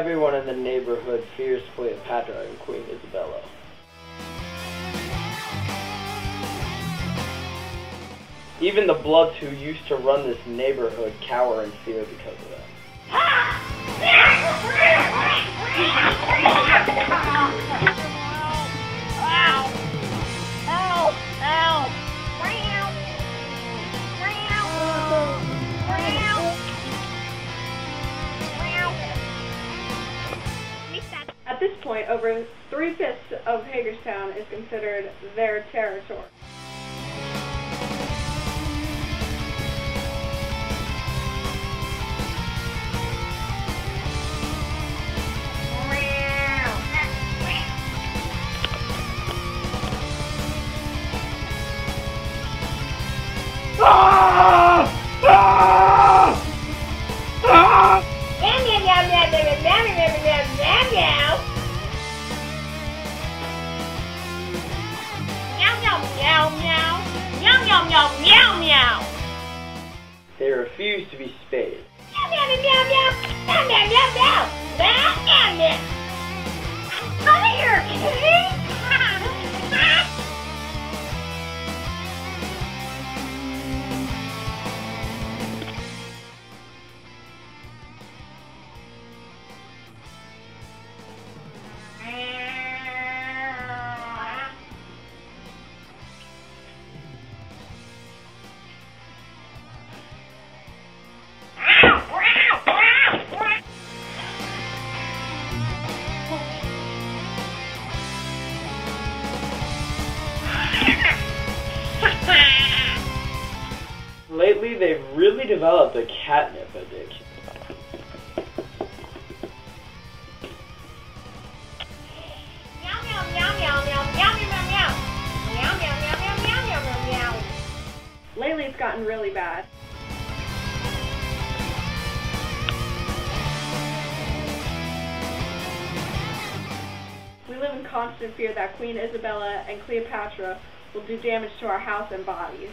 Everyone in the neighborhood fears Cleopatra and Queen Isabella. Even the Bloods who used to run this neighborhood cower in fear because of them. At this point, over 3/5 of Hagerstown is considered their territory. They refuse to be spayed. Lately, they've really developed a catnip addiction. Meow, meow, meow, meow, meow, meow, meow, meow. Meow, meow, meow, meow, meow, meow, meow, meow. Lately, it's gotten really bad. We live in constant fear that Queen Isabella and Cleopatra will do damage to our house and bodies.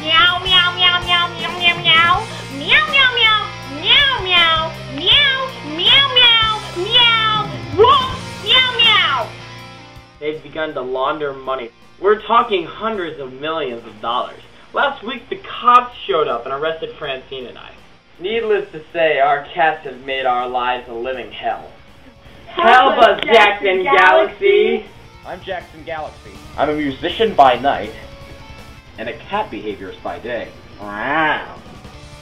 Meow, meow, meow, meow, meow, meow, meow, meow, meow, meow, meow, meow, meow, meow, meow, meow, woof, meow, meow. They've begun to launder money. We're talking hundreds of millions of dollars. Last week, the cops showed up and arrested Francine and I. Needless to say, our cats have made our lives a living hell. Help us, Jackson Galaxy! I'm Jackson Galaxy. I'm a musician by night, and a cat behaviorist by day. Wow.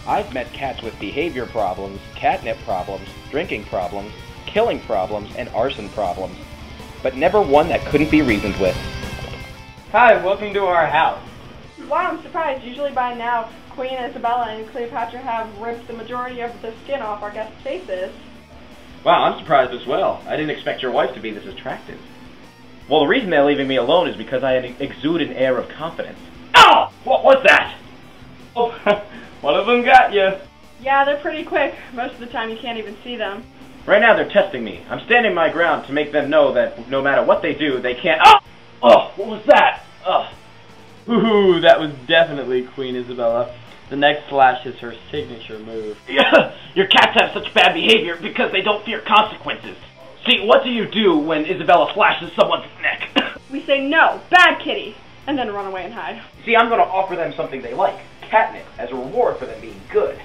I've met cats with behavior problems, catnip problems, drinking problems, killing problems, and arson problems, but never one that couldn't be reasoned with. Hi, welcome to our house. Wow, I'm surprised. Usually by now, Queen Isabella and Cleopatra have ripped the majority of the skin off our guests' faces. Wow, I'm surprised as well. I didn't expect your wife to be this attractive. Well, the reason they're leaving me alone is because I exude an air of confidence. Ow! What was that? Oh, one of them got you. Yeah, they're pretty quick. Most of the time you can't even see them. Right now they're testing me. I'm standing my ground to make them know that no matter what they do, they can't— Oh! Oh, what was that? Oh. Ooh, that was definitely Queen Isabella. The next slash is her signature move. Your cats have such bad behavior because they don't fear consequences. See, what do you do when Isabella slashes someone's neck? We say no, bad kitty, and then run away and hide. See, I'm going to offer them something they like, catnip, as a reward for them being good.